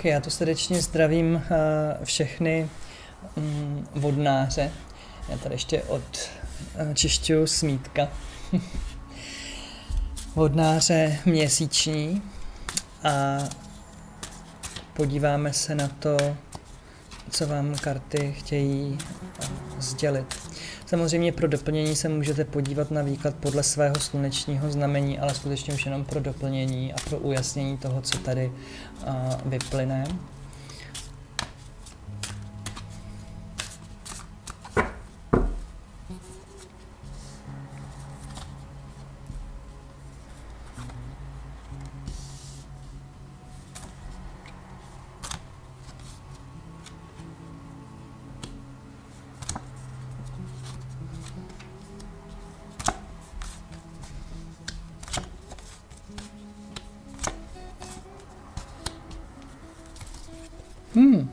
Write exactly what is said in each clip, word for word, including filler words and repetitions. Tak já to srdečně zdravím všechny vodnáře. Já tady ještě odčišťuju smítka. Vodnáře měsíční a podíváme se na to, co vám karty chtějí sdělit. Samozřejmě pro doplnění se můžete podívat na výklad podle svého slunečního znamení, ale skutečně už jenom pro doplnění a pro ujasnění toho, co tady uh, vyplyne. Hmm,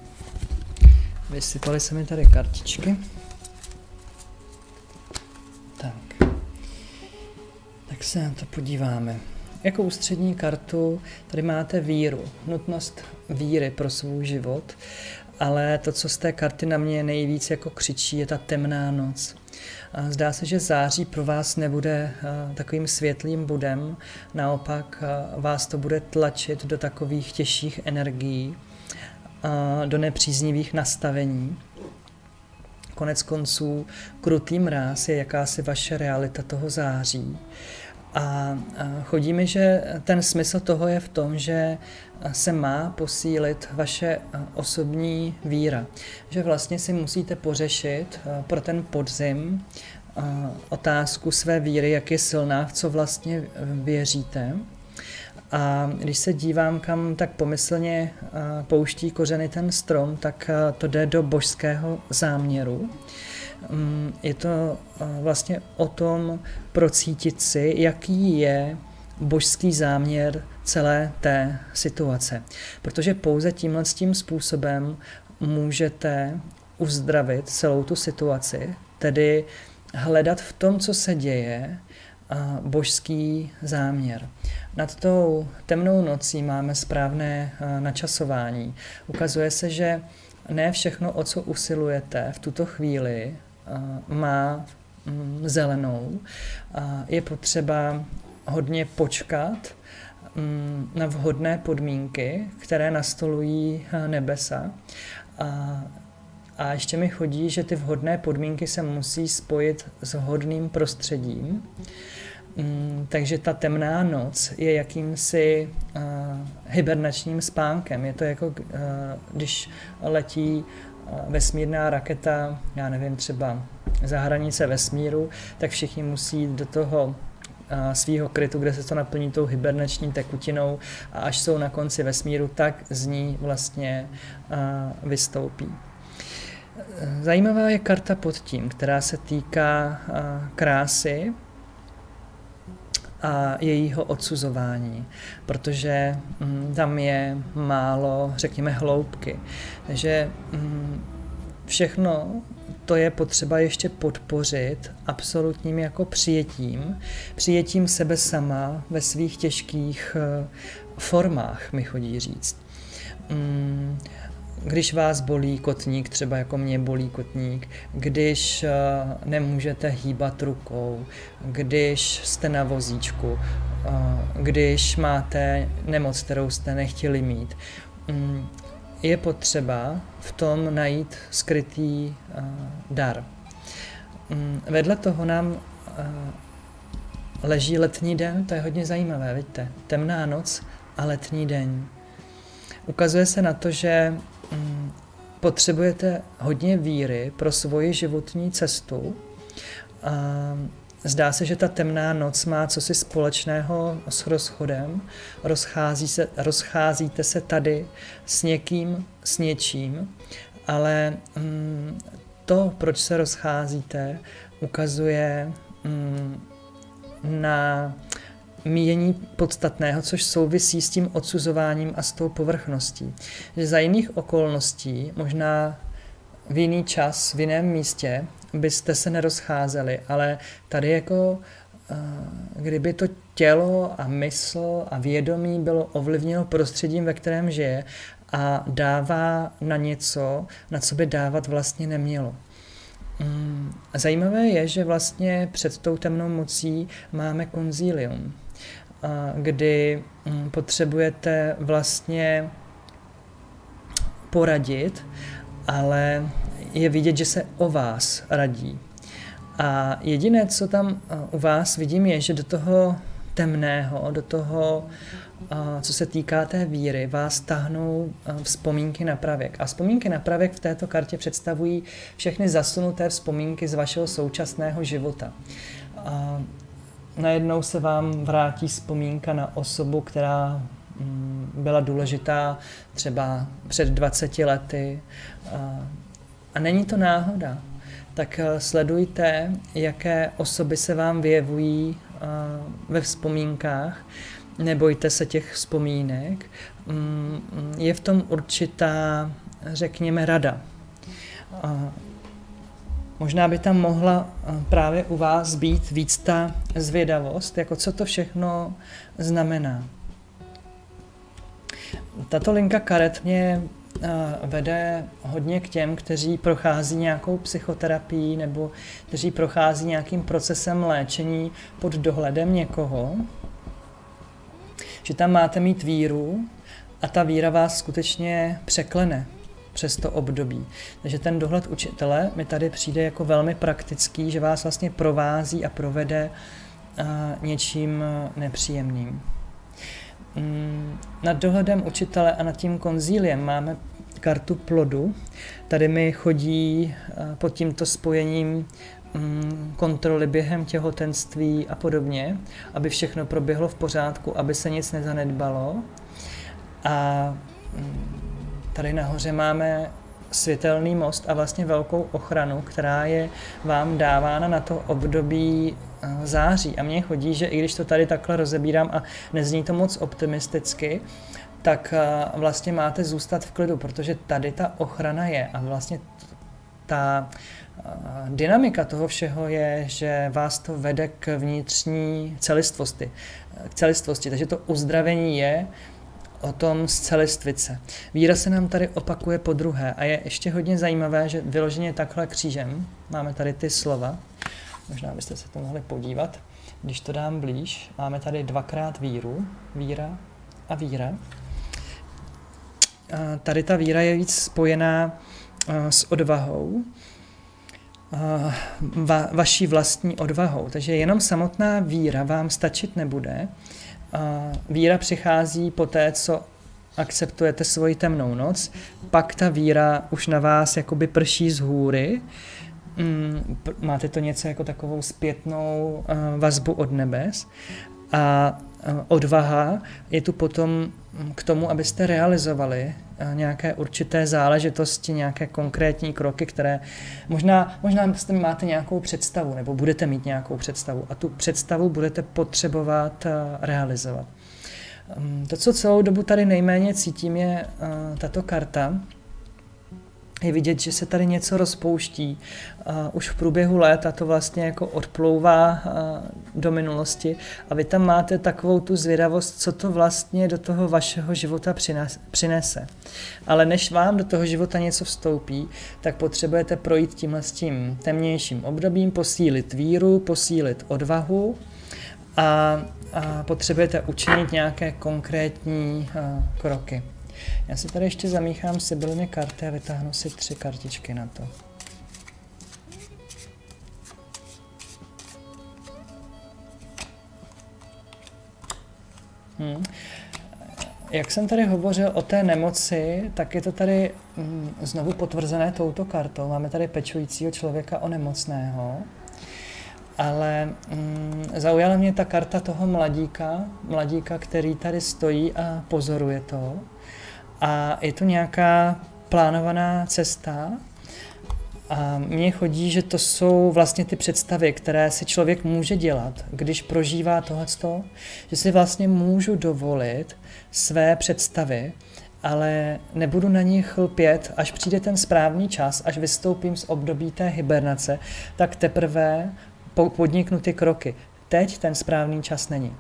vysypaly se mi tady kartičky. Tak. Tak se na to podíváme. Jako ústřední kartu tady máte víru, nutnost víry pro svůj život, ale to, co z té karty na mě nejvíc jako křičí, je ta temná noc. Zdá se, že září pro vás nebude takovým světlým bodem, naopak vás to bude tlačit do takových těžších energií, do nepříznivých nastavení. Konec konců krutý mráz je jakási vaše realita toho září. A chodí mi, že ten smysl toho je v tom, že se má posílit vaše osobní víra. Že vlastně si musíte pořešit pro ten podzim otázku své víry, jak je silná, v co vlastně věříte. A když se dívám, kam tak pomyslně pouští kořeny ten strom, tak to jde do božského záměru. Je to vlastně o tom procítit si, jaký je božský záměr celé té situace. Protože pouze tímhle tím způsobem můžete uzdravit celou tu situaci, tedy hledat v tom, co se děje, božský záměr. Nad tou temnou nocí máme správné načasování. Ukazuje se, že ne všechno, o co usilujete v tuto chvíli, má zelenou. Je potřeba hodně počkat na vhodné podmínky, které nastolují nebesa. A ještě mi chodí, že ty vhodné podmínky se musí spojit s vhodným prostředím. Takže ta temná noc je jakýmsi uh, hibernačním spánkem. Je to jako, uh, když letí uh, vesmírná raketa, já nevím, třeba za hranice vesmíru, tak všichni musí jít do toho svýho krytu, kde se to naplní tou hibernační tekutinou, a až jsou na konci vesmíru, tak z ní vlastně uh, vystoupí. Zajímavá je karta pod tím, která se týká krásy a jejího odsuzování, protože tam je málo, řekněme, hloubky. Takže všechno to je potřeba ještě podpořit absolutním jako přijetím, přijetím sebe sama ve svých těžkých formách, mi chodí říct. Když vás bolí kotník, třeba jako mě bolí kotník, když uh, nemůžete hýbat rukou, když jste na vozíčku, uh, když máte nemoc, kterou jste nechtěli mít, um, je potřeba v tom najít skrytý uh, dar. Um, vedle toho nám uh, leží letní den, to je hodně zajímavé, vidíte, temná noc a letní den. Ukazuje se na to, že potřebujete hodně víry pro svoji životní cestu. Zdá se, že ta temná noc má cosi společného s rozchodem. Rozchází se, rozcházíte se tady s někým, s něčím, ale to, proč se rozcházíte, ukazuje na míjení podstatného, což souvisí s tím odsuzováním a s tou povrchností. Že za jiných okolností, možná v jiný čas, v jiném místě, byste se nerozcházeli, ale tady jako kdyby to tělo a mysl a vědomí bylo ovlivněno prostředím, ve kterém žije, a dává na něco, na co by dávat vlastně nemělo. Zajímavé je, že vlastně před tou temnou mocí máme konzílium, kdy potřebujete vlastně poradit, ale je vidět, že se o vás radí. A jediné, co tam u vás vidím, je, že do toho temného, do toho, co se týká té víry, vás tahnou vzpomínky na pravěk. A vzpomínky na pravěk v této kartě představují všechny zasunuté vzpomínky z vašeho současného života. A najednou se vám vrátí vzpomínka na osobu, která byla důležitá třeba před dvaceti lety. A není to náhoda. Tak sledujte, jaké osoby se vám vyjevují ve vzpomínkách. Nebojte se těch vzpomínek. Je v tom určitá, řekněme, rada. Možná by tam mohla právě u vás být víc ta zvědavost, jako co to všechno znamená. Tato linka karet mě vede hodně k těm, kteří prochází nějakou psychoterapií nebo kteří prochází nějakým procesem léčení pod dohledem někoho, že tam máte mít víru a ta víra vás skutečně překlene přes to období. Takže ten dohled učitele mi tady přijde jako velmi praktický, že vás vlastně provází a provede něčím nepříjemným. Nad dohledem učitele a nad tím konzíliem máme kartu plodu. Tady mi chodí pod tímto spojením kontroly během těhotenství a podobně, aby všechno proběhlo v pořádku, aby se nic nezanedbalo. A tady nahoře máme světelný most a vlastně velkou ochranu, která je vám dávána na to období září. A mně chodí, že i když to tady takhle rozebírám a nezní to moc optimisticky, tak vlastně máte zůstat v klidu, protože tady ta ochrana je a vlastně ta dynamika toho všeho je, že vás to vede k vnitřní celistvosti. K celistvosti. Takže to uzdravení je o tom z celistvice. Víra se nám tady opakuje po druhé a je ještě hodně zajímavé, že vyloženě takhle křížem máme tady ty slova. Možná byste se to mohli podívat. Když to dám blíž, máme tady dvakrát víru. Víra a víra. A tady ta víra je víc spojená s odvahou. Va, vaší vlastní odvahou. Takže jenom samotná víra vám stačit nebude. Víra přichází po té, co akceptujete svoji temnou noc, pak ta víra už na vás jakoby prší z hůry. Máte to něco jako takovou zpětnou vazbu od nebes. A odvaha je tu potom k tomu, abyste realizovali nějaké určité záležitosti, nějaké konkrétní kroky, které možná, možná máte nějakou představu, nebo budete mít nějakou představu a tu představu budete potřebovat realizovat. To, co celou dobu tady nejméně cítím, je tato karta. Je vidět, že se tady něco rozpouští. Už v průběhu let a to vlastně jako odplouvá do minulosti. A vy tam máte takovou tu zvědavost, co to vlastně do toho vašeho života přinese. Ale než vám do toho života něco vstoupí, tak potřebujete projít tímhle s tím temnějším obdobím, posílit víru, posílit odvahu a, a potřebujete učinit nějaké konkrétní kroky. Já si tady ještě zamíchám sibyliny karty a vytáhnu si tři kartičky na to. Hm. Jak jsem tady hovořil o té nemoci, tak je to tady hm, znovu potvrzené touto kartou. Máme tady pečujícího člověka o nemocného. Ale mm, zaujala mě ta karta toho mladíka, mladíka, který tady stojí a pozoruje to. A je to nějaká plánovaná cesta. A mně chodí, že to jsou vlastně ty představy, které si člověk může dělat, když prožívá tohleto, že si vlastně můžu dovolit své představy, ale nebudu na nich lpět, až přijde ten správný čas, až vystoupím z období té hibernace, tak teprve podniknu ty kroky. Teď ten správný čas není.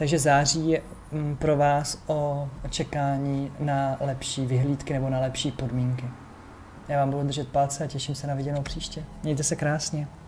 Takže září je pro vás o čekání na lepší vyhlídky nebo na lepší podmínky. Já vám budu držet palce a těším se na viděnou příště. Mějte se krásně.